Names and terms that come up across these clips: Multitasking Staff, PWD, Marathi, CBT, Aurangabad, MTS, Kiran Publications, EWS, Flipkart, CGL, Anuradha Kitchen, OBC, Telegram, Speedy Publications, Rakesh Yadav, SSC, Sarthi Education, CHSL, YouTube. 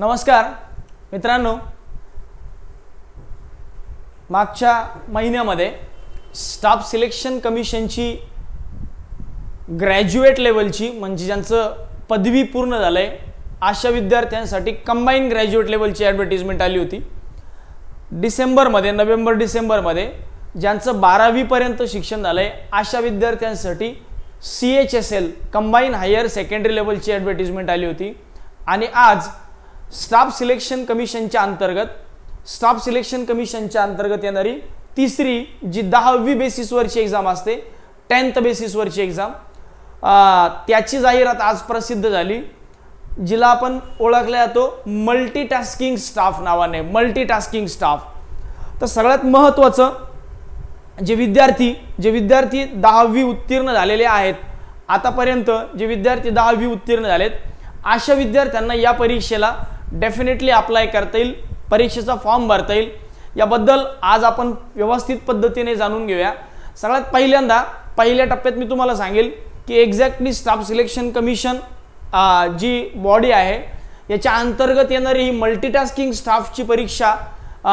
नमस्कार मित्रांनो, मागच्या महिन्यामध्ये स्टाफ सिलेक्शन कमिशनची ग्रॅज्युएट लेवलची म्हणजे ज्यांचं पदवी पूर्ण झाले अशा विद्यार्थ्यांसाठी कंबाइंड ग्रॅज्युएट लेवलची ॲडव्हर्टाइजमेंट आली होती डिसेंबरमध्ये, नोव्हेंबर डिसेंबरमध्ये। ज्यांचं 12वी पर्यंत शिक्षण झाले अशा विद्यार्थ्यांसाठी CHSL कंबाइंड हायर सेकंडरी लेवलची ॲडव्हर्टाइजमेंट आली होती। आणि आज स्टाफ सिलेक्शन कमिशनच्या अंतर्गत येणारी तिसरी जी 10वी बेसिसवरची एग्जाम असते, 10th बेसिसवरची एग्जाम, त्याची जाहिरात आज प्रसिद्ध झाली, जिला आपण ओळखला जातो मल्टीटास्किंग स्टाफ नावाने। मल्टीटास्किंग स्टाफ तर सगळ्यात महत्त्वाचं, जे विद्यार्थी 10वी उत्तीर्ण झालेले आहेत आतापर्यंत, जे विद्यार्थी 10वी उत्तीर्ण झालेत अशा विद्यार्थ्यांना या परीक्षेला डेफिनेटली अप्लाय करता येईल, परीक्षेचा फॉर्म भरता येईल। याबद्दल आज आपण व्यवस्थित पद्धतीने जाणून घेऊया। सगळ्यात पहिल्या टप्प्यात मी तुम्हाला सांगेल की एक्झॅक्टली स्टाफ सिलेक्शन कमिशन जी बॉडी आहे याच्या अंतर्गत येणारी ही मल्टीटास्किंग स्टाफची परीक्षा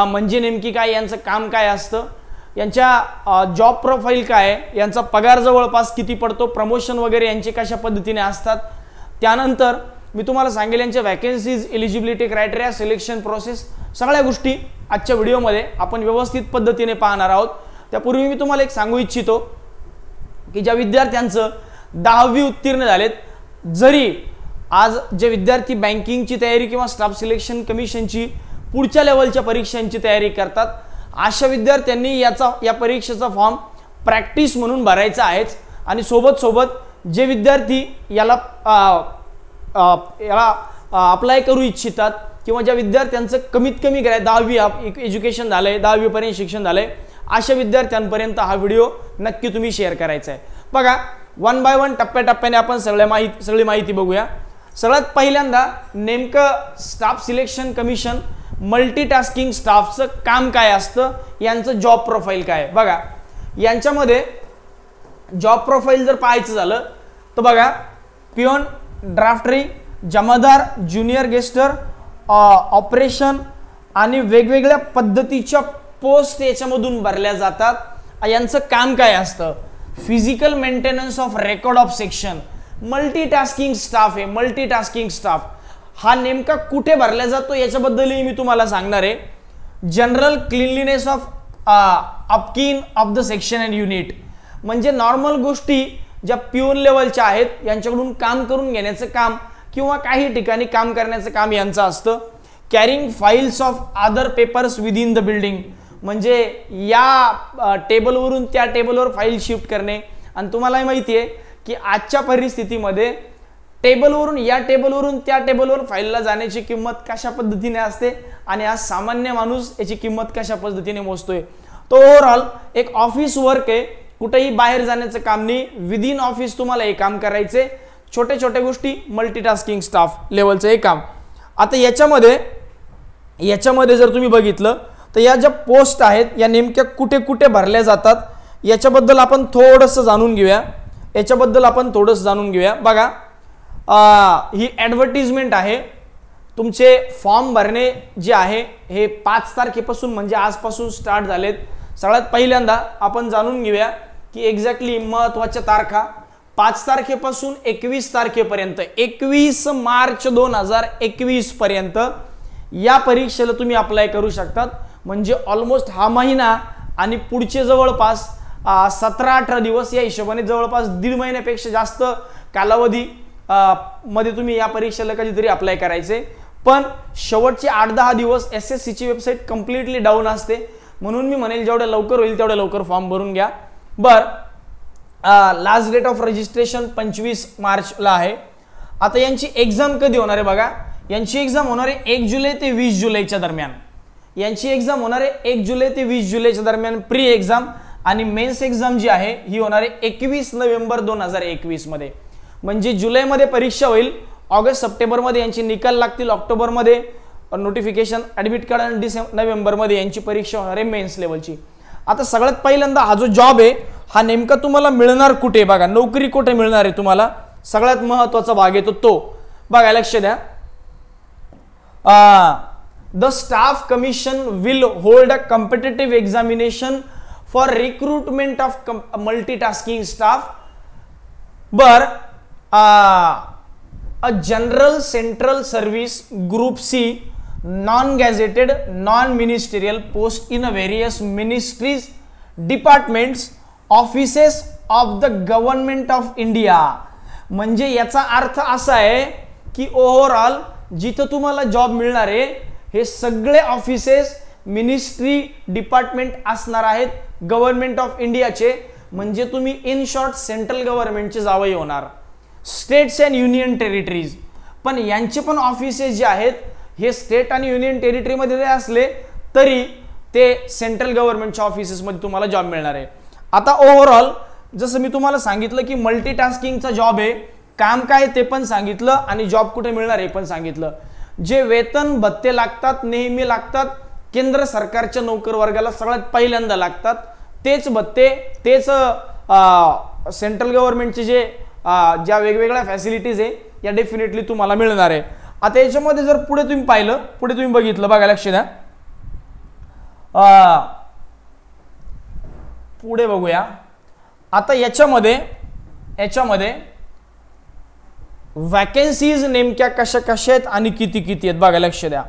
म्हणजे नेमकी काय, यांचं काम काय असतं, यांचा जॉब प्रोफाइल काय आहे, यांचा पगार जवळपास किती पडतो, प्रमोशन वगैरे यांचे कशा पद्धतीने असतात। त्यानंतर मी तुम्हाला सांगेल यांच्या vacancies, eligibility criteria, selection process, सगळ्या गोष्टी आजच्या व्हिडिओमध्ये आपण व्यवस्थित पद्धतीने पाहणार आहोत। त्यापूर्वी मी तुम्हाला एक सांगू इच्छितो की ज्या विद्यार्थ्यांचं 10वी उत्तीर्ण झालेत, जरी आज जे विद्यार्थी बँकिंगची तयारी किंवा स्टाफ सिलेक्शन कमिशनची पुढच्या लेवलच्या परीक्षांची तयारी करतात अशा विद्यार्थ्यांनी या परीक्षेचा फॉर्म प्रॅक्टिस म्हणून भरायचा आहेच। आणि सोबत जे विद्यार्थी याला अप्लाय करू इच्छितात किंवा ज्या विद्यार्थ्यांचं कमीत कमी 10वी एज्युकेशन झालंय, 10वी पर्यंत शिक्षण झालंय अशा विद्यार्थ्यांपर्यंत हा व्हिडिओ नक्की तुम्ही शेअर करायचा आहे। बघा, वन बाय वन टप्प्याटप्प्याने आपण सगळी माहिती बघूया। सगळ्यात पहिल्यांदा नेमकं स्टाफ सिलेक्शन कमिशन मल्टीटास्किंग स्टाफचं काम काय असतं, यांचं जॉब प्रोफाइल काय। बघा, यांच्यामध्ये जॉब प्रोफाइल जर पाहायचं झालं तर बघा, पिओन, ड्राफ्टरी, जमादार, ज्युनियर गेस्टर, ऑपरेशन आणि वेगवेगळ्या पद्धतीच्या पोस्ट याच्यामधून भरल्या जातात। यांचं काम काय असतं, physical maintenance of record of section. Multitasking staff आहे, मल्टीटास्किंग स्टाफ हा नेमका कुठे भरला जातो याच्याबद्दलही मी तुम्हाला सांगणार आहे। General cleanliness of upkeep of the section and unit, म्हणजे नॉर्मल गोष्टी ज्या पिऊन लेवलच्या आहेत यांच्याकडून काम करून घेण्याचं काम किंवा काही ठिकाणी काम करण्याचं काम यांचं असतं। Carrying files of other papers within the building, म्हणजे या टेबलवरून त्या टेबलवर फाईल शिफ्ट करणे। आणि तुम्हालाही माहिती आहे की आजच्या परिस्थितीमध्ये टेबलवरून या टेबलवरून त्या टेबलवर फाईलला जाण्याची किंमत कशा पद्धतीने असते आणि हा सामान्य माणूस याची किंमत कशा पद्धतीने मोजतोय। तो ओव्हरऑल एक ऑफिस वर्क आहे, कुठेही बाहेर जाण्याचं काम नाही, विदिन ऑफिस तुम्हाला हे काम करायचे। छोटे छोटे गोष्टी मल्टीटास्किंग स्टाफ लेवलचं हे काम। आता याच्यामध्ये जर तुम्ही बघितलं तर या ज्या पोस्ट आहेत या नेमक्या कुठे कुठे भरल्या जातात याच्याबद्दल आपण थोडंसं जाणून घेऊया बघा, ही ॲडव्हर्टाइजमेंट आहे। तुमचे फॉर्म भरणे जे आहे हे 5 तारखेपासून म्हणजे आजपासून स्टार्ट झालेत। सगळ्यात पहिल्यांदा आपण जाणून घेऊया की एक्झॅक्टली महत्त्वाच्या तारखा, 5 तारखेपासून 21 तारखेपर्यंत, 21 मार्च 2021 पर्यंत या परीक्षेला तुम्ही अप्लाय करू शकतात। म्हणजे ऑलमोस्ट हा महिना आणि पुढचे जवळपास 17-18 दिवस या हिशोबाने जवळपास 1.5 महिन्यापेक्षा जास्त कालावधी मध्ये तुम्ही या परीक्षेला कधीतरी अप्लाय करायचे। पण शेवटचे 8-10 दिवस SSCची वेबसाईट कंप्लीटली डाऊन असते, म्हणून मी म्हणेल जेवढ्या लवकर होईल तेवढ्या लवकर फॉर्म भरून घ्या। लास्ट डेट ऑफ रजिस्ट्रेशन 25 मार्चला आहे। आता यांची एक्झाम कधी होणार आहे बघा, यांची एक्झाम होणार आहे 1 जुलै ते 20 जुलैच्या दरम्यान। यांची एक्झाम होणार आहे 1 जुलै ते 20 जुलैच्या दरम्यान प्री एक्झाम, आणि मेन्स एक्झाम जी आहे ही होणार आहे 21 नोव्हेंबर 2021 मध्ये। म्हणजे जुलैमध्ये परीक्षा होईल, ऑगस्ट सप्टेंबरमध्ये यांचे निकाल लागतील, ऑक्टोबरमध्ये नोटिफिकेशन, ॲडमिट कार्ड, आणि नोव्हेंबरमध्ये यांची परीक्षा होणार आहे मेन्स लेवलची। आता सगळ्यात पहिल्यांदा हा जो जॉब आहे हा नेमका तुम्हाला मिळणार कुठे बघा, नोकरी कुठे मिळणार आहे तुम्हाला, सगळ्यात महत्त्वाचा भाग येतो तो बघा, लक्ष द्या। The Staff Commission will hold a competitive examination for recruitment of multitasking staff, but a general central service group C non-gazetted, non-ministerial post in various ministries, departments, offices of the Government of India. म्हणजे याचा अर्थ असा आहे की overall जिथे तुम्हाला job मिळणार आहे हे सगळे ऑफिसेस मिनिस्ट्री डिपार्टमेंट असणार आहेत गव्हर्नमेंट ऑफ इंडियाचे. म्हणजे तुम्ही इन शॉर्ट सेंट्रल गव्हर्नमेंटचे जावई होणार. स्टेट्स अँड युनियन टेरिटरीज पण यांचे पण ऑफिसेस जे आहेत हे स्टेट आणि युनियन टेरिटरी मध्ये जरी असले तरी ते सेंट्रल गव्हर्नमेंटच्या ऑफिसेस मध्ये तुम्हाला जॉब मिळणार आहे. आता ओव्हरऑल जसं मी तुम्हाला सांगितलं की मल्टीटास्किंगचा जॉब आहे, काम काय ते पण सांगितलं आणि जॉब कुठे मिळणार हे पण सांगितलं. जे वेतन भत्ते लागतात नेहमी लागतात केंद्र सरकारच्या नोकर वर्गाला सगळ्यात पहिल्यांदा लागतात तेच भत्ते, तेच सेंट्रल गव्हर्नमेंटचे जे ज्या वेगवेगळ्या फॅसिलिटीज आहे या डेफिनेटली तुम्हाला मिळणार आहे. आता याच्यामध्ये जर पुढे तुम्ही पाहिलं, पुढे तुम्ही बघितलं, बघा लक्ष द्या, पुढे बघूया. आता याच्यामध्ये वैकेंसीज नेमक्या कशा कशा आहेत आणि किती किती आहेत बघा लक्ष द्या.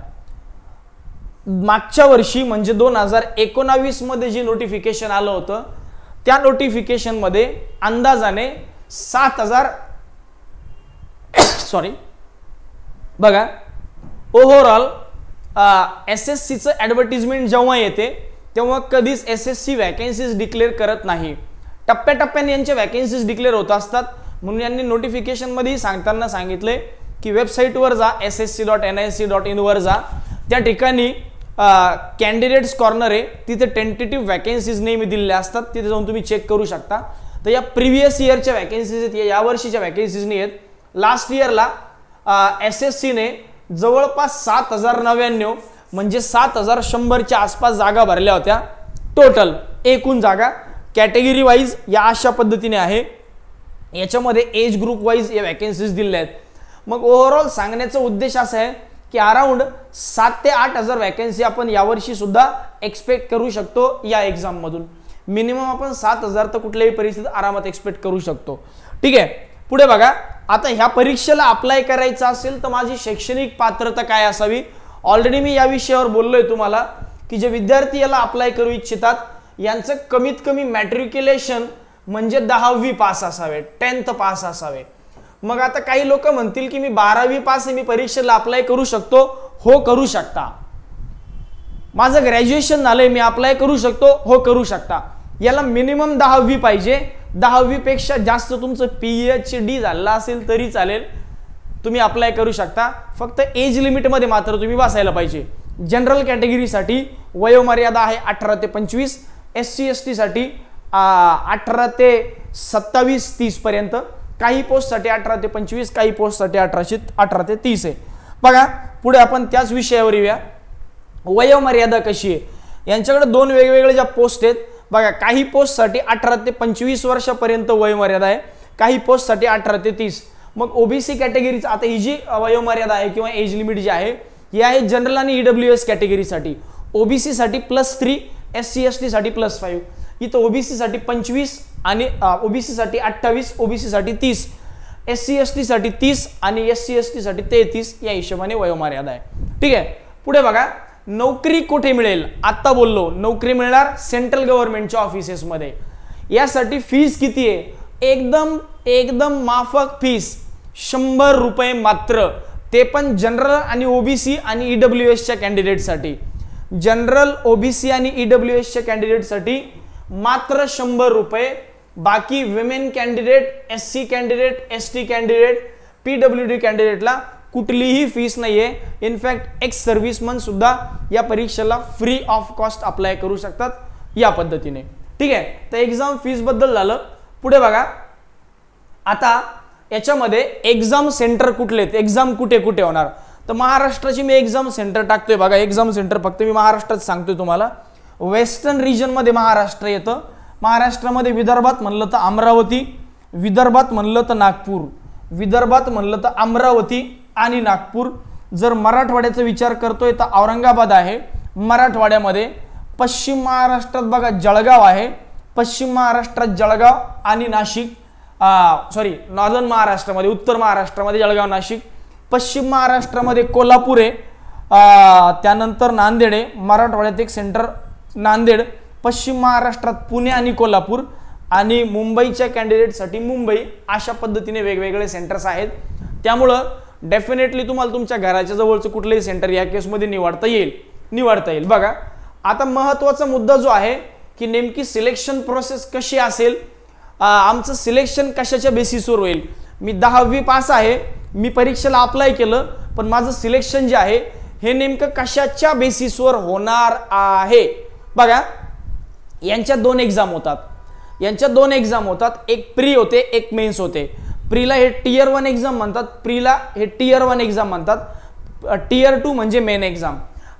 मागच्या वर्षी म्हणजे 2019 मध्ये जे नोटिफिकेशन आलं होतं त्या नोटिफिकेशन मध्ये अंदाजाने 7000 बघा ओव्हरऑल एसएससीचं ॲडव्हर्टाइजमेंट जेव्हा येते तेव्हा कधीच एसएससी वैकेंसीज डिक्लेअर करत नाही. टप्प्याटप्प्याने यांचे वैकेंसीज डिक्लेअर होत असतात. म्हणून यांनी नोटिफिकेशन मध्ये सांगताना सांगितले की वेबसाईटवर जा, ssc.nic.in वर जा, त्या ठिकाणी कॅन्डिडेट्स कॉर्नर आहे तिथे टेंटेटिव्ह वैकेंसीज नेहमी दिलेल्या असतात तिथे जाऊन तुम्ही चेक करू शकता. तर या प्रीवियस इयरच्या वैकेंसीज आहेत, या वर्षीच्या वैकेंसीज नाही आहेत. लास्ट इयरला एसएससी ने जवळपास 7099 म्हणजे 7100च्या आसपास जागा भरल्या होत्या टोटल. एकूण जागा कॅटेगरी वाइज या अशा पद्धतीने आहे. याच्यामध्ये एज ग्रुप वाइज या वैकेंसीज दिलेल्या आहेत. मग ओव्हरऑल सांगण्याचा उद्देश असा आहे की अराउंड 7 ते 8000 वैकेंसी आपण यावर्षी सुद्धा एक्सपेक्ट करू शकतो या एग्जाम मधून. मिनिमम आपण 7000 तर कुठल्याही परिस्थितीत आरामात एक्सपेक्ट करू शकतो. ठीक आहे, पुढे बघा. आता ह्या परीक्षेला अप्लाय करायचं असेल तर माझी शैक्षणिक पात्रता काय असावी, ऑलरेडी मी या विषयावर बोललोय तुम्हाला की जे विद्यार्थी याला अप्लाय करू इच्छितात यांचं कमीत कमी मॅट्रिक्युलेशन म्हणजे 10वी पास असावे, 10th पास असावे. मग आता काही लोक म्हणतील की मी 12वी पास आहे मी परीक्षेला अप्लाय करू शकतो. हो, करू शकता. माझं ग्रॅज्युएशन झालंय मी अप्लाय करू शकतो. हो, करू शकता. याला मिनिमम 10वी पाहिजे. 10वी पेक्षा जास्त तुमचं PhD झालं असेल तरी चालेल, तुम्ही अप्लाय करू शकता. फक्त एज लिमिटमध्ये मात्र तुम्ही बसायला पाहिजे. जनरल कॅटेगरीसाठी वयोमर्यादा आहे 18 ते 25, SC ST साठी 18 ते 27-30 पर्यंत, काही पोस्टसाठी 18 ते 25, काही पोस्टसाठी 18 ते 30 आहे. बघा पुढे आपण त्याच विषयावर येऊया. वयोमर्यादा कशी आहे, यांच्याकडे दोन वेगवेगळे ज्या पोस्ट आहेत बघा, काही पोस्टसाठी 18 ते 25 वर्षापर्यंत वयोमर्यादा आहे, काही पोस्टसाठी 18 ते 30. मग ओबीसी कॅटेगरीच आता ही जी वयोमर्यादा आहे किंवा एज लिमिट जी आहे हे आहे जनरल आणि EWS कॅटेगरीसाठी. ओबीसीसाठी +3, SC ST साठी +5. इथं ओबीसीसाठी 25 आणि ओबीसीसाठी 28, ओबीसीसाठी 30, SC ST साठी 30 आणि SC ST साठी 33 या हिशोबाने वयोमर्यादा आहे. ठीक आहे, पुढे बघा. नोकरी कुठे मिळेल, आता बोललो नोकरी मिळणार सेंट्रल गव्हर्नमेंटच्या ऑफिसेसमध्ये. यासाठी फीस किती आहे, एकदम माफक फीस, 100 रुपये मात्र, ते पण जनरल आणि ओबीसी आणि EWSच्या कॅन्डिडेटसाठी. जनरल, ओबीसी आणि EWSच्या कॅन्डिडेटसाठी मात्र 100 रुपये. बाकी women candidate, SC candidate, ST candidate, PWD कॅन्डिडेटला कुठलीही फीस नाही आहे. इनफॅक्ट एक्स सर्व्हिसमन सुद्धा या परीक्षेला फ्री ऑफ कॉस्ट अप्लाय करू शकतात या पद्धतीने. ठीक आहे, तर एक्झाम फीसबद्दल झालं. पुढे बघा, आता याच्यामध्ये एक्झाम सेंटर कुठले आहेत, एक्झाम कुठे कुठे होणार. तर महाराष्ट्राची मी एक्झाम सेंटर टाकतोय बघा. एक्झाम सेंटर फक्त मी महाराष्ट्रात सांगतोय तुम्हाला. वेस्टर्न रिजनमध्ये महाराष्ट्र येतं. महाराष्ट्रामध्ये विदर्भात म्हणलं तर अमरावती, विदर्भात म्हणलं तर नागपूर, विदर्भात म्हणलं तर अमरावती आणि नागपूर, जर मराठवाड्याचा विचार करतोय तर औरंगाबाद आहे, मराठवाड्यामध्ये पश्चिम महाराष्ट्रात बघा जळगाव आहे, पश्चिम महाराष्ट्रात जळगाव आणि नाशिक, सॉरी नॉर्दर्न महाराष्ट्रामध्ये उत्तर महाराष्ट्रामध्ये जळगाव नाशिक, पश्चिम महाराष्ट्रामध्ये कोल्हापूर आहे, त्यानंतर नांदेड आहे, मराठवाड्यात एक सेंटर नांदेड, पश्चिम महाराष्ट्रात पुणे आणि कोल्हापूर आणि मुंबईच्या कॅन्डिडेटसाठी मुंबई, अशा पद्धतीने वेगवेगळे सेंटर्स आहेत। त्यामुळे डेफिनेटली तुम्हाला तुमच्या घराच्या जवळचं कुठलेही सेंटर या केसमध्ये निवडता येईल। बघा आता महत्त्वाचा मुद्दा जो आहे की नेमकी सिलेक्शन प्रोसेस कशी असेल, आमचं सिलेक्शन कशाच्या बेसिसवर होईल। मी 10वी पास आहे, मी परीक्षेला अप्लाय केलं, पण माझं सिलेक्शन जे आहे हे नेमकं कशाच्या बेसिसवर होणार आहे। बघा यांच्या दोन एग्जाम होतात, एक प्री होते एक मेन्स होते। प्रीला हे Tier 1 एग्जाम म्हणतात, प्रीला हे Tier 1 एग्जाम म्हणतात, Tier 2 म्हणजे मेन एग्जाम।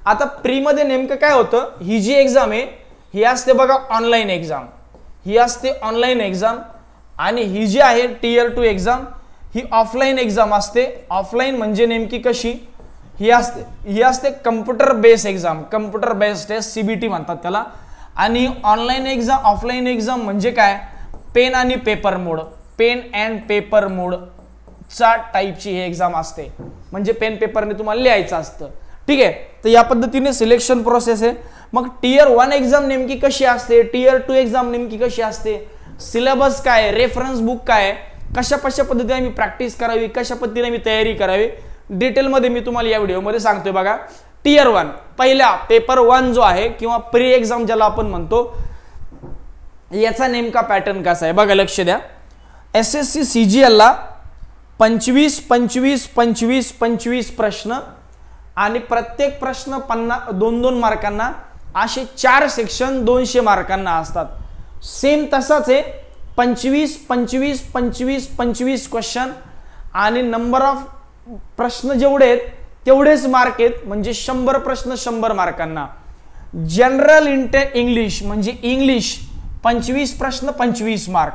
आता प्री मध्ये नेमकं काय होतं, ही जी एग्जाम आहे ही असते बघा ऑनलाइन एग्जाम, ही असते ऑनलाइन एग्जाम, आणि ही जी आहे Tier 2 एग्जाम ही ऑफलाइन एग्जाम असते। ऑफलाइन म्हणजे नेमकी कशी, ही असते computer based exam, computer based test CBT म्हणतात त्याला। आणि ऑनलाइन एग्जाम ऑफलाइन एग्जाम म्हणजे काय, पेन आणि paper mode, pen and paper mode चा टाइपची ही एग्जाम असते, म्हणजे पेन पेपरने तुम्हाला लिहायचं असतं, ठीक आहे। तर या पद्धतीने सिलेक्शन प्रोसेस आहे। मग Tier 1 एग्जाम नेमकी कशी असते, Tier 2 एग्जाम नेमकी कशी असते, सिलेबस काय, रेफरन्स बुक काय, कशा पद्धतीने मी प्रॅक्टिस करावी, कशा पद्धतीने मी तयारी करावी, डिटेल मध्ये मी तुम्हाला या व्हिडिओ मध्ये सांगतोय। बघा Tier 1 पहिला पेपर 1 जो आहे किंवा प्री एग्जाम ज्याला आपण म्हणतो, याचा नेमका पॅटर्न कसा आहे बघा, लक्ष द्या। SSC CGL ला 25 प्रश्न आणि प्रत्येक प्रश्न 2 मार्कांना, असे 4 सेक्शन 200 मार्कांना असतात। सेम तसाच आहे, 25 क्वेश्चन आणि नंबर ऑफ प्रश्न जेवढे आहेत तेवढेच मार्क आहेत, म्हणजे 100 प्रश्न 100 मार्कांना। जनरल इंग्लिश म्हणजे इंग्लिश 25 प्रश्न 25 मार्क,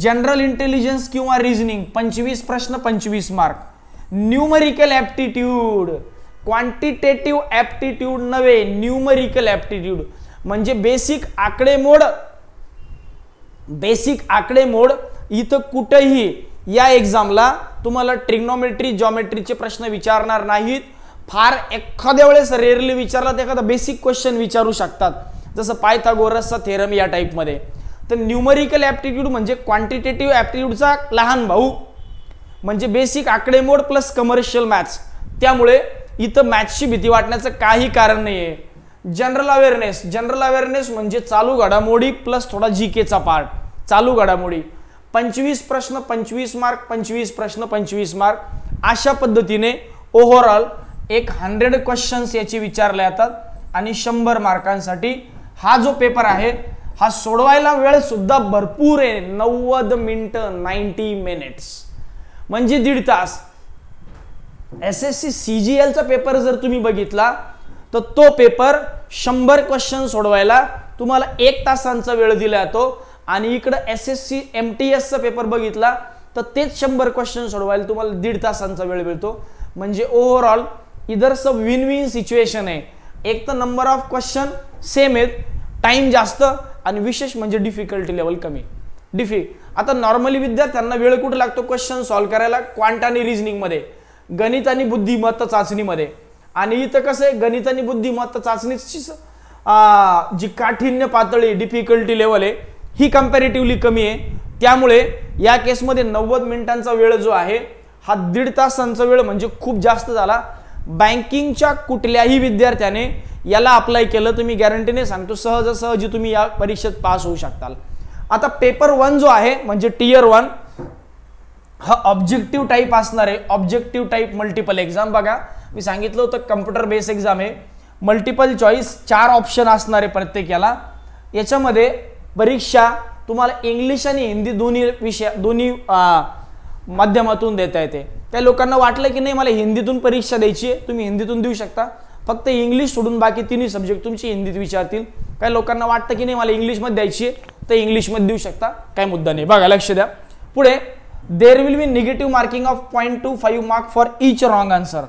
जनरल इंटेलिजन्स किंवा रिजनिंग 25 प्रश्न 25 mark, numerical aptitude, quantitative aptitude नव्हे, न्यूमेरिकल ॲप्टिट्यूड म्हणजे बेसिक आकडेमोड। इथं कुठेही या एग्जामला तुम्हाला ट्रिग्नोमेट्री ज्योमेट्रीचे प्रश्न विचारणार नाहीत, फार एखाद्या वेळेस रेअरली विचारला तर एखादा बेसिक क्वेश्चन विचारू शकतात, जसं पायथागोरसचा थेरम या टाइपमध्ये। तर न्यूमेरिकल ॲप्टिट्यूड म्हणजे क्वांटिटेटिव्ह ॲप्टिट्यूडचा लहान भाऊ, म्हणजे बेसिक आकडेमोड प्लस कमर्शियल मॅथ्स, त्यामुळे इथं मॅथ्सची भीती वाटण्याचं काही कारण नाही आहे। जनरल अवेअरनेस म्हणजे चालू घडामोडी प्लस थोडा जीकेचा पार्ट, चालू घडामोडी 25 प्रश्न 25 मार्क, 25 प्रश्न 25 मार्क, अशा पद्धतीने ओव्हरऑल 100 क्वेश्चन्स याची विचारले जातात आणि 100 मार्कांसाठी हा जो पेपर आहे हा सोडवायला वेळ सुद्धा भरपूर आहे, 90 मिनिटं 90 मिनिट्स म्हणजे 1.5 तास। SSC CGL चा पेपर जर तुम्ही बघितला तर तो पेपर 100 क्वेश्चन सोडवायला तुम्हाला 1 तासांचा वेळ दिला जातो, आणि इकडे SSC MTS चा पेपर बघितला तर तेच 100 क्वेश्चन सोडवायला तुम्हाला 1.5 तासांचा वेळ मिळतो। म्हणजे ओव्हरऑल इधरचं विन सिच्युएशन आहे, एक तर नंबर ऑफ क्वेश्चन सेम आहेत, टाइम जास्त, आणि विशेष म्हणजे डिफिकल्टी लेवल कमी। आता नॉर्मली विद्यार्थ्यांना वेळ कुठे लागतो क्वेश्चन सॉल्व्ह करायला, क्वांट आणि रिजनिंग मध्ये, गणित आणि बुद्धिमत्ता चाचणीमध्ये। आणि इथं कसं आहे, गणित आणि बुद्धिमत्ता चाचणीची जी काठिण्य पातळी डिफिकल्टी लेवल आहे ही कंपॅरेटिव्हली कमी आहे, त्यामुळे या केसमध्ये 90 मिनिटांचा वेळ जो आहे हा 1.5 तासांचा वेळ म्हणजे खूप जास्त झाला। बँकिंगच्या कुठल्याही विद्यार्थ्याने याला अप्लाय केलं तर मी गॅरंटीने सांगतो सहजासहजी तुम्ही या परीक्षेत पास होऊ शकताल। आता पेपर 1 जो आहे म्हणजे Tier 1 हा ऑब्जेक्टिव्ह टाइप असणार आहे, ऑब्जेक्टिव्ह टाइप मल्टिपल एग्जाम। बघा मी सांगितलं होतं कॉम्प्युटर बेस्ड एग्जाम आहे, मल्टिपल चॉईस 4 ऑप्शन असणार आहे प्रत्येक याला। याच्यामध्ये परीक्षा तुम्हाला इंग्लिश आणि हिंदी दोन्ही माध्यमातून देता येते। त्या लोकांना वाटलं की नाही मला हिंदीतून परीक्षा द्यायची आहे, तुम्ही हिंदीतून देऊ शकता, फक्त इंग्लिश सोडून बाकी 3 सब्जेक्ट तुमची हिंदीत विचारतील। काही लोकांना वाटतं की नाही मला इंग्लिशमध्ये द्यायची आहे तर इंग्लिशमध्ये देऊ शकता, काही मुद्दा नाही। बघा लक्ष द्या पुढे, there will be negative marking of 0.25 mark for each wrong answer.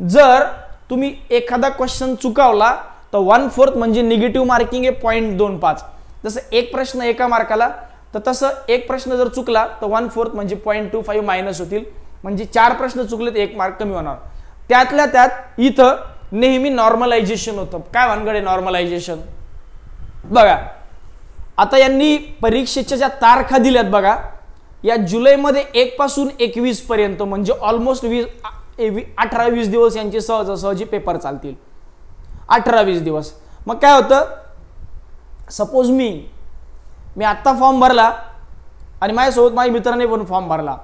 जर तुम्ही एखादा क्वेश्चन चुकावला तर 1/4 म्हणजे निगेटिव्ह मार्किंग आहे 0.25. जसं एक प्रश्न एका मार्काला तर तसं एक प्रश्न जर चुकला तर 1/4 म्हणजे 0.25 माइनस होतील, म्हणजे 4 प्रश्न चुकले तर 1 मार्क कमी होणार. त्यातल्या त्यात इथं नेहमी नॉर्मलायझेशन होतं. काय वानगडे नॉर्मलायझेशन बघा. आता यांनी परीक्षेच्या ज्या तारखा दिल्यात बघा, या जुलै मध्ये 1 पासून 21 पर्यंत म्हणजे ऑलमोस्ट 18-20 दिवस यांचे सहजासहजी पेपर चालतील. 18-20 दिवस. मग काय होतं, सपोज मी आता फॉर्म भरला आणि माझ्यासोबत माझ्या मित्राने पण फॉर्म भरला,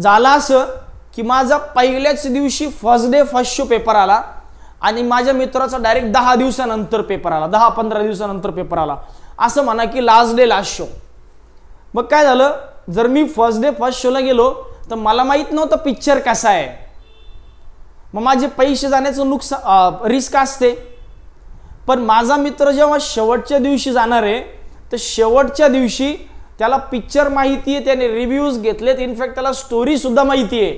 झालं असं की माझा पहिल्याच दिवशी first day first show paper आला आणि माझ्या मित्राचा डायरेक्ट 10 दिवसांनंतर पेपर आला, 10-15 दिवसांनंतर पेपर आला, असं म्हणा की लास्ट डे लास्ट शो. मग काय झालं, जर मी फर्स्ट डे फर्स्ट शोला गेलो तर मला माहित नव्हतं पिक्चर कसा आहे, मग माझे पैसे जाण्याचं नुकसान रिस्क असते. पण माझा मित्र जेव्हा शेवटच्या दिवशी जाणार आहे तर शेवटच्या दिवशी त्याला पिक्चर माहिती आहे, त्याने रिव्ह्यूज घेतलेत, इनफॅक्ट त्याला स्टोरी सुद्धा माहिती आहे,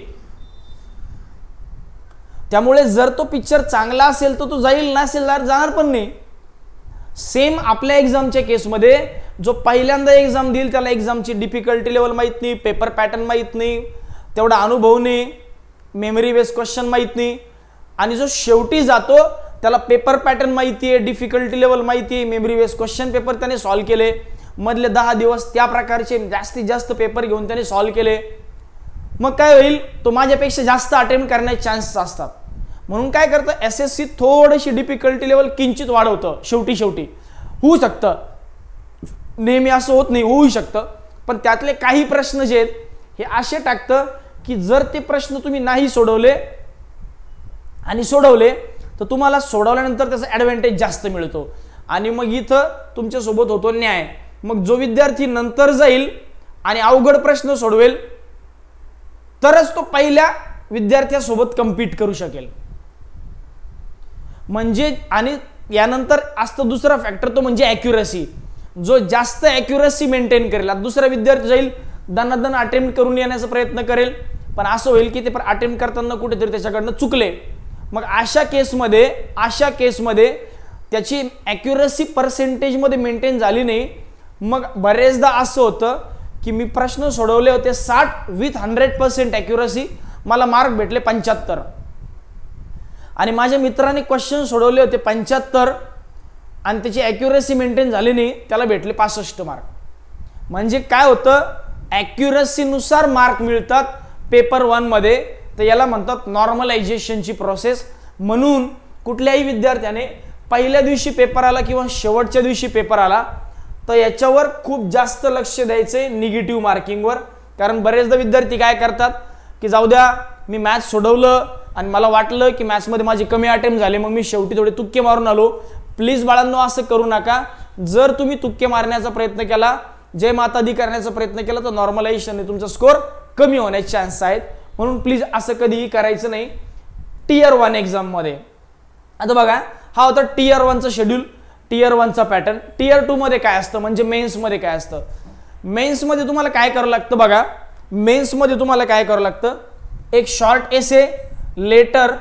त्यामुळे जर तो पिक्चर चांगला असेल तर तो जाईल, नसेल जाणार पण नाही. सेम आपल्या एग्जामच्या केसमध्ये जो पहिल्यांदा एग्जाम देईल त्याला एग्जामची डिफिकल्टी लेवल माहित नाही, पेपर पॅटर्न माहित नाही, तेवढा अनुभव नाही, मेमरी बेस्ड क्वेश्चन माहित नाही, आणि जो शेवटी जातो त्याला पेपर पॅटर्न माहिती आहे, डिफिकल्टी लेवल माहिती आहे, मेमरी बेस्ड क्वेश्चन पेपर त्याने सॉल्व केले, मधले 10 दिवस त्या प्रकारचे जास्तीत जास्त पेपर घेऊन त्याने सॉल्व केले. मग काय होईल, तो माझ्यापेक्षा जास्त अटेम्प्ट करण्याचे चान्सेस असतात. म्हणून काय करतं एसएससी थोडीशी डिफिकल्टी लेवल किंचित वाढवतं शेवटी शेवटी. होऊ शकतं, नेहमी असं होत नाही, होऊ शकतं, पण त्यातले काही प्रश्न जे आहेत हे असे टाकतं की जर ते प्रश्न तुम्ही नाही सोडवले आणि सोडवले तर तुम्हाला सोडवल्यानंतर त्याचा ॲडव्हान्टेज जास्त मिळतो. आणि मग इथं तुमच्या सोबत होतो न्याय. मग जो विद्यार्थी नंतर जाईल आणि अवघड प्रश्न सोडवेल तरच तो पहिल्या विद्यार्थ्यासोबत कम्पीट करू शकेल. म्हणजे आणि यानंतर असतो दुसरा फॅक्टर, तो म्हणजे ॲक्युरसी. जो जास्त ॲक्युरसी मेंटेन करेल, दुसरा विद्यार्थी जाईल दनादन अटेम्प्ट करून येण्याचा प्रयत्न करेल, पण असं होईल की ते पण अटेम्प्ट करताना कुठेतरी त्याच्याकडनं चुकले. मग अशा केसमध्ये त्याची ॲक्युरसी पर्सेंटेजमध्ये मेंटेन झाली नाही. मग बरेचदा असं होतं की मी प्रश्न सोडवले होते 60 विथ 100% ॲक्युरसी, मला मार्क भेटले 75, आणि माझ्या मित्राने क्वेश्चन सोडवले होते 75 आणि त्याची ॲक्युरसी मेंटेन झाली नाही, त्याला भेटले 65 मार्क. म्हणजे काय होतं, ॲक्युरसीनुसार मार्क मिळतात पेपर 1 मध्ये, तर याला म्हणतात नॉर्मलायझेशनची प्रोसेस. म्हणून कुठल्याही विद्यार्थ्याने पहिल्या दिवशी पेपर आला किंवा शेवटच्या दिवशी पेपर आला तर याच्यावर खूप जास्त लक्ष द्यायचे, निगेटिव्ह मार्किंगवर. कारण बरेचदा विद्यार्थी काय करतात की जाऊ द्या मी मॅथ्स सोडवलं आणि मला वाटलं की मॅथ्समध्ये माझे कमी अटेम्प्ट झाले, मग मी शेवटी थोडे तुक्के मारून आलो. प्लीज बाळांनो असं करू नका. जर तुम्ही तुक्के मारण्याचा प्रयत्न केला, जय माता दी करण्याचा प्रयत्न केला तर नॉर्मलायझेशनने तुमचा स्कोअर कमी होण्याचे चान्स आहेत. म्हणून प्लीज असं कधीही करायचं नाही टियर 1 एक्झाममध्ये. आता बघा, हा होता टियर 1चा शेड्यूल, टियर 1चा पॅटर्न. टियर 2 मध्ये काय असतं, म्हणजे मेन्समध्ये काय असतं. मेन्समध्ये तुम्हाला काय करावं लागतं बघा, मेन्समध्ये तुम्हाला काय करावं लागतं, एक शॉर्ट एसे लेटर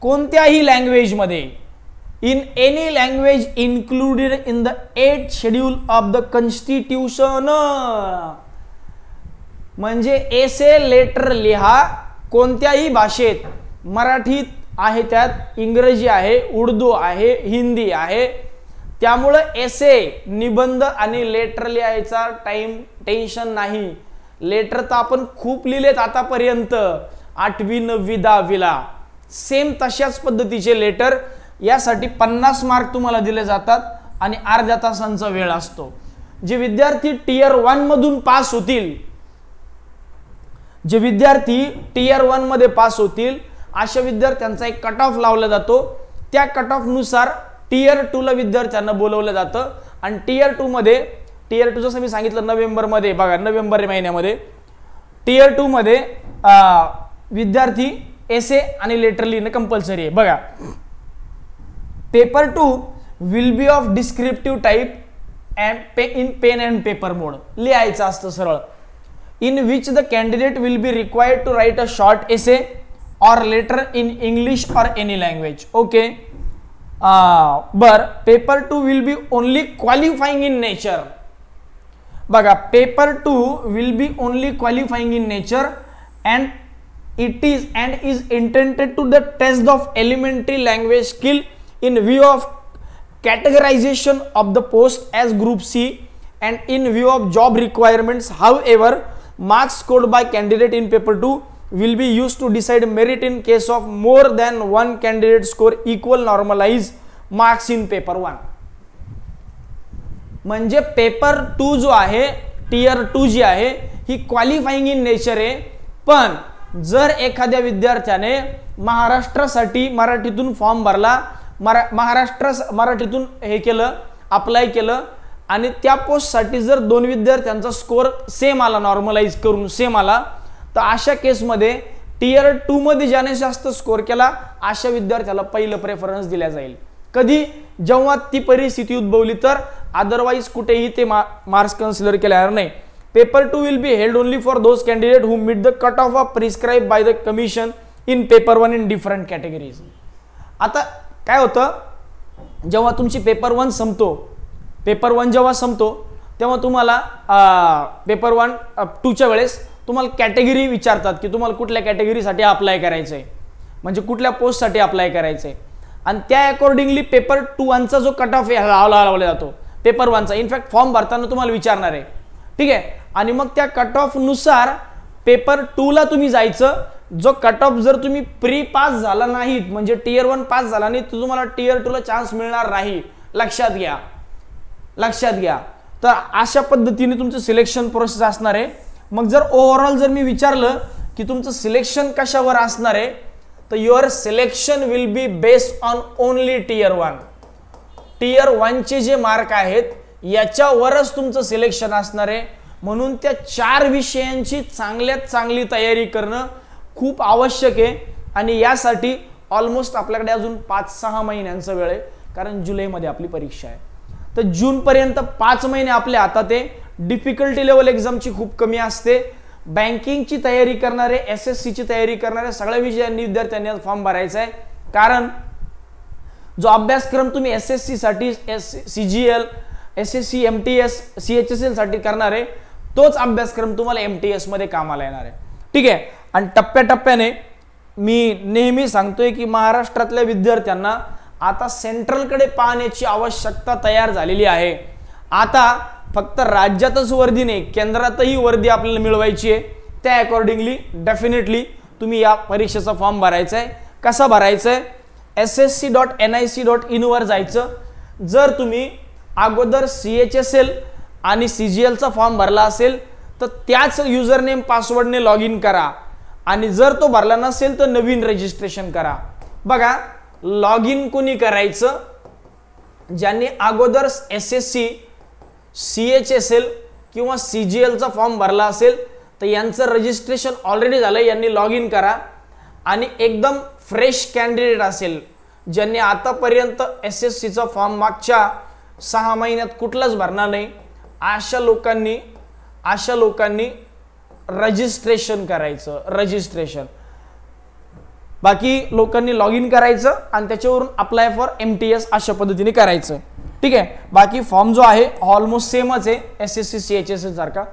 कोणत्याही लँग्वेजमध्ये, in any language included in the 8th schedule of the constitution. म्हणजे एसे लेटर लिहा कोणत्याही भाषेत, मराठीत आहे, त्यात इंग्रजी आहे, उर्दू आहे, हिंदी आहे, त्यामुळे एसे निबंध आणि लेटर लिहायचा टाइम टेन्शन नाही. लेटर तर आपण खूप लिहिलेत आतापर्यंत 8वी 9वी 10वीला. सेम तशाच पद्धतीचे लेटर, यासाठी 50 मार्क तुम्हाला दिले जातात आणि अर्ध्या तासांचा वेळ असतो. जे विद्यार्थी टियर 1 मधून पास होतील, जे विद्यार्थी टियर 1 मध्ये पास होतील अशा विद्यार्थ्यांचा एक कट ऑफ लावला जातो. त्या कट ऑफ नुसार टियर 2 ला विद्यार्थ्यांना बोलवलं जातं. आणि टियर 2 मध्ये, टियर 2 जसं मी सांगितलं नोव्हेंबरमध्ये बघा, नोव्हेंबर महिन्यामध्ये टियर 2 मध्ये विद्यार्थी एसे आणि लेटर लिहिणं कंपल्सरी आहे. बघा, paper 2 will be of descriptive type and in pen and paper mode लिहायचं असतं सरळ. In which the candidate will be required to write a short essay or later in English or any language. Okay, but paper 2 will be only qualifying in nature. But paper 2 will be only qualifying in nature, and it is intended to the test of elementary language skill in view of categorization of the post as Group C and in view of job requirements. However, marks scored by candidate in paper 2 will be used to decide merit in case of more than one candidate score equal normalized marks in paper 1. म्हणजे paper 2 जो आहे tier 2 जी आहे ही qualifying in nature आहे, पण जर एखाद्या विद्यार्थ्याने महाराष्ट्रासाठी मराठीतून फॉर्म भरला, महाराष्ट्र मराठीतून हे केलं, अप्लाय केलं आणि त्या पोस्टसाठी जर 2 विद्यार्थ्यांचा स्कोर सेम आला, नॉर्मलाइज करून सेम आला, तर अशा केसमध्ये टियर 2 मध्ये ज्याने जास्त स्कोर केला अशा विद्यार्थ्याला पहिलं प्रेफरन्स दिला जाईल. कधी? जेव्हा ती परिस्थिती उद्भवली तर. अदरवाइज कुठेही ते मार्क्स कन्सिडर केले जाणार नाही. Paper 2 will be held only for those candidate who meet the cut off prescribe by the commission in paper 1 in different categories. आता काय होतं, जेव्हा तुमची पेपर 1 संपतो, पेपर 1 जेव्हा संपतो तेव्हा तुम्हाला पेपर 2 च्या वेळेस तुम्हाला कॅटेगरी विचारतात की तुम्हाला कुठल्या कॅटेगरीसाठी अप्लाय करायचं आहे, म्हणजे कुठल्या पोस्टसाठी अप्लाय करायचं आहे, आणि त्या अकॉर्डिंगली पेपर 2 चा जो कट ऑफ लावला जातो पेपर 1 चा. इनफॅक्ट फॉर्म भरताना तुम्हाला विचारणार आहे, ठीक आहे. आणि मग त्या कट ऑफ नुसार पेपर 2 ला तुम्ही जायचं. जो कट ऑफ जर तुम्ही प्री पास झाला नाही, म्हणजे टियर 1 पास झाला नाही, तर तुम्हाला टियर 2 ला चान्स मिळणार नाही. लक्षात घ्या, लक्षात घ्या. तर अशा पद्धतीने तुमचं सिलेक्शन प्रोसेस असणार आहे. मग जर ओवरऑल जर मी विचारलं की तुमचं सिलेक्शन कशावर असणार आहे, तर your selection will be based on only tier 1. Tier 1 चे जे मार्क आहेत याच्यावरच तुमचं सिलेक्शन असणार आहे. म्हणून त्या 4 विषयांची चांगल्यात चांगली तयारी करणं खूप आवश्यक आहे. आणि यासाठी ऑलमोस्ट आपल्याकडे अजून 5-6 महिन्यांचा वेळ आहे, कारण जुलैमध्ये आपली परीक्षा आहे. तर जूनपर्यंत 5 महिने आपल्या हातात आहे. डिफिकल्टी लेवल एग्जामची खूप कमी असते. बँकिंगची तयारी करणारे, एसएससीची तयारी करणारे सगळ्या विषयांनी विद्यार्थ्यांनी फॉर्म भरायचा आहे, कारण जो अभ्यासक्रम तुम्ही एसएससी साठी सीजीएल, एसएससी, एमटीएस, सीएचएसएल साठी करणार आहे तोच अभ्यासक्रम तुम्हाला एमटीएस मध्ये कामाला येणार आहे, ठीक आहे. आणि टप्प्याटप्प्याने मी नेहमी सांगतोय की महाराष्ट्रातल्या विद्यार्थ्यांना आता सेंट्रलकडे पाहण्याची आवश्यकता तयार झालेली आहे. आता फक्त राज्यातच वर्दी नाही, केंद्रातही वर्दी आपल्याला मिळवायची आहे. त्या अकॉर्डिंगली डेफिनेटली तुम्ही या परीक्षेचा फॉर्म भरायचा आहे. कसा भरायचा आहे? ssc.nic.in वर जायचं. जर तुम्ही अगोदर सीएचएसएल आणि सीजीएलचा फॉर्म भरला असेल तर त्याच युजरनेम पासवर्डने लॉग इन करा, आणि जर तो भरला नसेल तर नवीन रजिस्ट्रेशन करा. बघा, लॉग इन कोणी करायचं? ज्यांनी अगोदर एसएससी, सीएचएसएल किंवा सीजीएलचा फॉर्म भरला असेल तर यांचं रजिस्ट्रेशन ऑलरेडी झालं, यांनी लॉग इन करा. आणि एकदम फ्रेश कॅन्डिडेट असेल ज्यांनी आतापर्यंत एसएससीचा फॉर्म मागच्या 6 महिन्यात कुठलाच भरणार नाही, अशा लोकांनी रजिस्ट्रेशन करायचं. बाकी लोकांनी लॉग इन करायचं आणि त्याच्यावरून अप्लाय फॉर एमटीएस अशा पद्धतीने करायचं, ठीक आहे. बाकी फॉर्म जो आहे ऑलमोस्ट सेमच आहे एसएससी सीएचएसएल सारखा.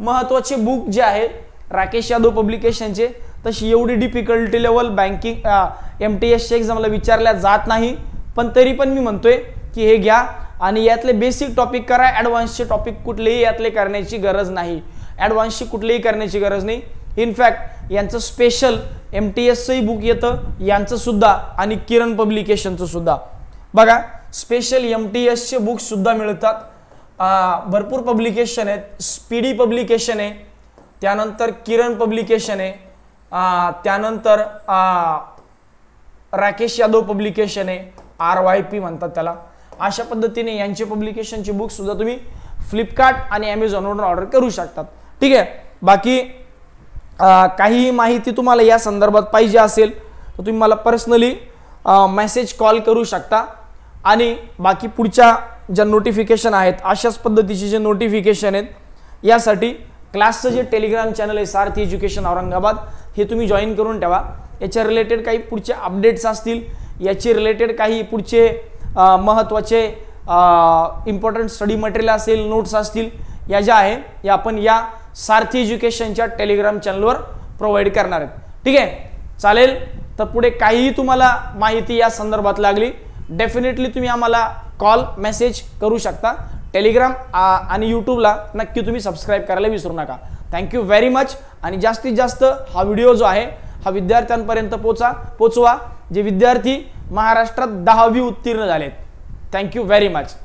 महत्त्वाचे बुक जे आहे राकेश यादव पब्लिकेशनचे, तशी एवढी डिफिकल्टी लेवल बँकिंग एमटीएसच्या एक्झामला विचारल्या जात नाही, पण तरी पण मी म्हणतोय की हे घ्या आणि यातले बेसिक टॉपिक करा. ॲडव्हान्सचे टॉपिक कुठलेही यातले करण्याची गरज नाही, ॲडव्हान्सची कुठलेही करण्याची गरज नाही. इनफॅक्ट यांचं स्पेशल एमटीएसचंही बुक येतं, यांचंसुद्धा आणि किरण पब्लिकेशनचं सुद्धा. बघा, स्पेशल एमटीएसचे बुक्ससुद्धा मिळतात. भरपूर पब्लिकेशन आहेत. स्पीडी पब्लिकेशन आहे, त्यानंतर किरण पब्लिकेशन आहे, त्यानंतर राकेश यादव पब्लिकेशन आहे, RYP म्हणतात त्याला. अशा पद्धतीने यांचे पब्लिकेशनचे बुक्ससुद्धा तुम्ही फ्लिपकार्ट आणि ॲमेझॉनवरून ऑर्डर करू शकतात, ठीक आहे. बाकी काही माहिती तुम्हाला या संदर्भात पाहिजे असेल तर तुम्ही मला पर्सनली मेसेज कॉल करू शकता. आणि बाकी पुढच्या ज्या नोटिफिकेशन आहेत अशाच पद्धतीचे जे नोटिफिकेशन आहेत यासाठी क्लासचं जे टेलिग्राम चॅनल आहे सारथी एज्युकेशन औरंगाबाद, हे तुम्ही जॉईन करून ठेवा. याच्या रिलेटेड काही पुढचे अपडेट्स असतील, याचे रिलेटेड काही पुढचे महत्त्वाचे इम्पॉर्टंट स्टडी मटेरियल असेल, नोट्स असतील, या ज्या आहे या आपण या सारथी एज्युकेशनच्या टेलिग्राम चॅनलवर प्रोवाइड करणार आहेत। ठीक आहे, चालेल। तर पुढे काहीही तुम्हाला माहिती या संदर्भात लागली डेफिनेटली तुम्ही आम्हाला कॉल मेसेज करू शकता। टेलिग्राम आणि यूट्यूबला नक्की तुम्ही सबस्क्राइब करायला विसरू नका। Thank you very much. आणि जास्तीत जास्त हा व्हिडिओ जो आहे हा विद्यार्थ्यांपर्यंत पोहोचवा, जे विद्यार्थी महाराष्ट्रात 10वी उत्तीर्ण झालेत। Thank you very much.